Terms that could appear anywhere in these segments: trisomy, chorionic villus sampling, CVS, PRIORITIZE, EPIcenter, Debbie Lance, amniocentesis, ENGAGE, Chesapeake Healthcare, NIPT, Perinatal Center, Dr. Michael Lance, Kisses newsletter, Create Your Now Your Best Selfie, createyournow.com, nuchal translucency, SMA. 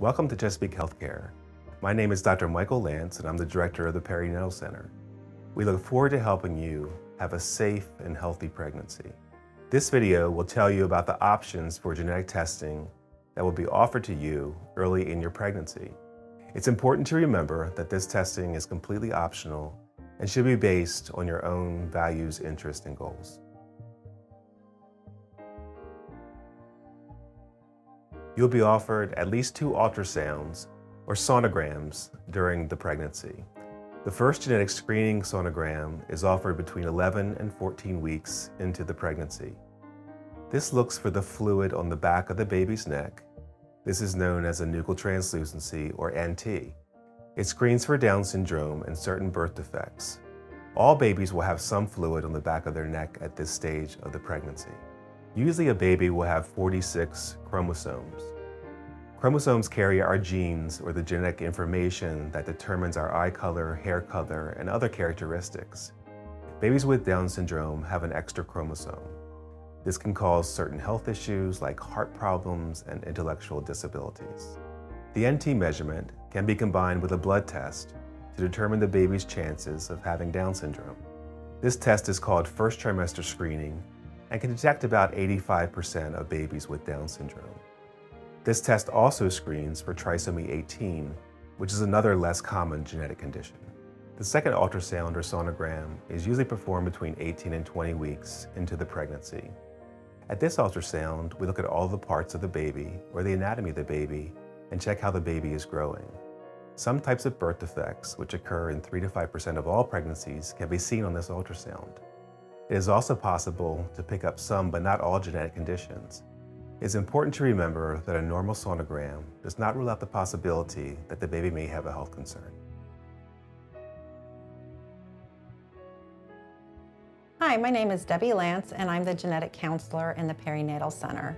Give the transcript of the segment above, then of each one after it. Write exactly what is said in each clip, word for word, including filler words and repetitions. Welcome to Chesapeake Healthcare. My name is Doctor Michael Lance, and I'm the director of the Perinatal Center. We look forward to helping you have a safe and healthy pregnancy. This video will tell you about the options for genetic testing that will be offered to you early in your pregnancy. It's important to remember that this testing is completely optional and should be based on your own values, interests, and goals. You'll be offered at least two ultrasounds or sonograms during the pregnancy. The first genetic screening sonogram is offered between eleven and fourteen weeks into the pregnancy. This looks for the fluid on the back of the baby's neck. This is known as a nuchal translucency, or N T. It screens for Down syndrome and certain birth defects. All babies will have some fluid on the back of their neck at this stage of the pregnancy. Usually a baby will have forty-six chromosomes. Chromosomes carry our genes, or the genetic information that determines our eye color, hair color, and other characteristics. Babies with Down syndrome have an extra chromosome. This can cause certain health issues like heart problems and intellectual disabilities. The N T measurement can be combined with a blood test to determine the baby's chances of having Down syndrome. This test is called first trimester screening and can detect about eighty-five percent of babies with Down syndrome. This test also screens for trisomy eighteen, which is another less common genetic condition. The second ultrasound or sonogram is usually performed between eighteen and twenty weeks into the pregnancy. At this ultrasound, we look at all the parts of the baby, or the anatomy of the baby, and check how the baby is growing. Some types of birth defects, which occur in three to five percent of all pregnancies, can be seen on this ultrasound. It is also possible to pick up some but not all genetic conditions. It's important to remember that a normal sonogram does not rule out the possibility that the baby may have a health concern. Hi, my name is Debbie Lance, and I'm the genetic counselor in the Perinatal Center.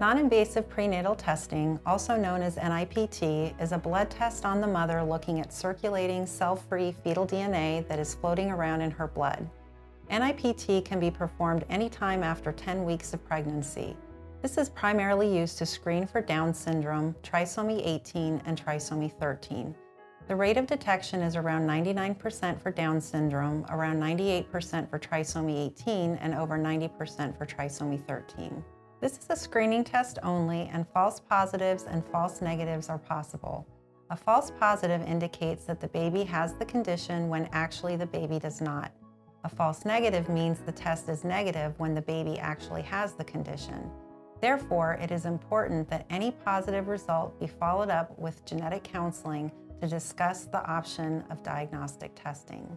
Non-invasive prenatal testing, also known as N I P T, is a blood test on the mother looking at circulating cell-free fetal D N A that is floating around in her blood. N I P T can be performed anytime after ten weeks of pregnancy. This is primarily used to screen for Down syndrome, trisomy eighteen, and trisomy thirteen. The rate of detection is around ninety-nine percent for Down syndrome, around ninety-eight percent for trisomy eighteen, and over ninety percent for trisomy thirteen. This is a screening test only, and false positives and false negatives are possible. A false positive indicates that the baby has the condition when actually the baby does not. A false negative means the test is negative when the baby actually has the condition. Therefore, it is important that any positive result be followed up with genetic counseling to discuss the option of diagnostic testing.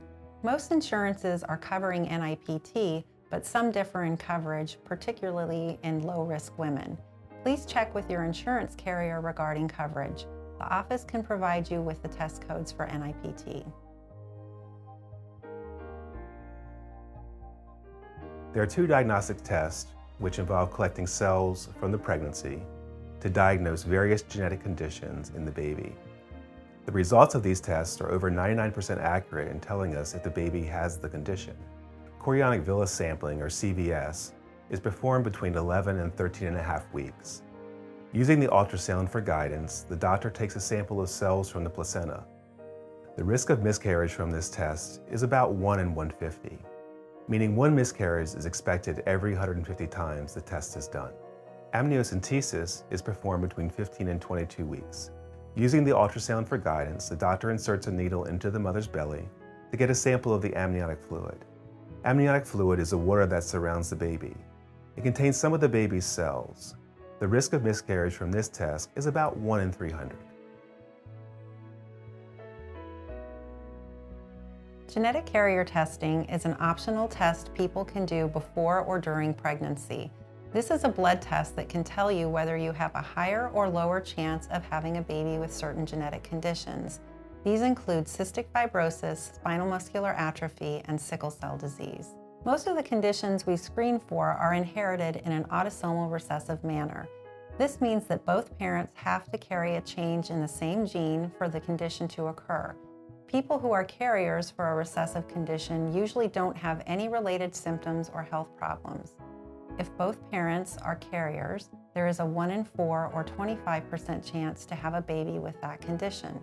Most insurances are covering N I P T, but some differ in coverage, particularly in low-risk women. Please check with your insurance carrier regarding coverage. The office can provide you with the test codes for N I P T. There are two diagnostic tests which involve collecting cells from the pregnancy to diagnose various genetic conditions in the baby. The results of these tests are over ninety-nine percent accurate in telling us if the baby has the condition. Chorionic villus sampling, or C V S, is performed between eleven and thirteen and a half weeks. Using the ultrasound for guidance, the doctor takes a sample of cells from the placenta. The risk of miscarriage from this test is about one in one hundred fifty. Meaning one miscarriage is expected every one hundred fifty times the test is done. Amniocentesis is performed between fifteen and twenty-two weeks. Using the ultrasound for guidance, the doctor inserts a needle into the mother's belly to get a sample of the amniotic fluid. Amniotic fluid is the water that surrounds the baby. It contains some of the baby's cells. The risk of miscarriage from this test is about one in three hundred. Genetic carrier testing is an optional test people can do before or during pregnancy. This is a blood test that can tell you whether you have a higher or lower chance of having a baby with certain genetic conditions. These include cystic fibrosis, spinal muscular atrophy, and sickle cell disease. Most of the conditions we screen for are inherited in an autosomal recessive manner. This means that both parents have to carry a change in the same gene for the condition to occur. People who are carriers for a recessive condition usually don't have any related symptoms or health problems. If both parents are carriers, there is a one in four or twenty-five percent chance to have a baby with that condition.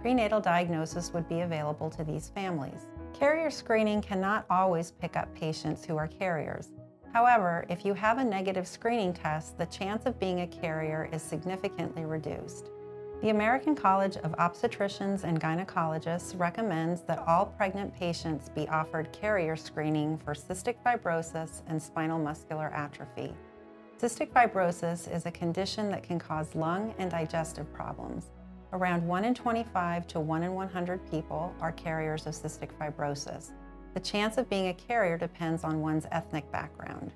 Prenatal diagnosis would be available to these families. Carrier screening cannot always pick up patients who are carriers. However, if you have a negative screening test, the chance of being a carrier is significantly reduced. The American College of Obstetricians and Gynecologists recommends that all pregnant patients be offered carrier screening for cystic fibrosis and spinal muscular atrophy. Cystic fibrosis is a condition that can cause lung and digestive problems. Around one in twenty-five to one in one hundred people are carriers of cystic fibrosis. The chance of being a carrier depends on one's ethnic background.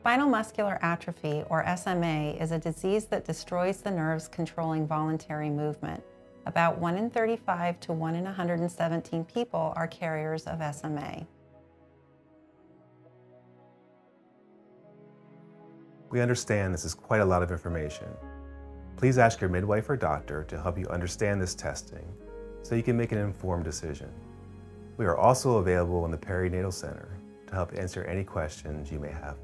Spinal muscular atrophy, or S M A, is a disease that destroys the nerves controlling voluntary movement. About one in thirty-five to one in one hundred seventeen people are carriers of S M A. We understand this is quite a lot of information. Please ask your midwife or doctor to help you understand this testing so you can make an informed decision. We are also available in the Perinatal Center to help answer any questions you may have.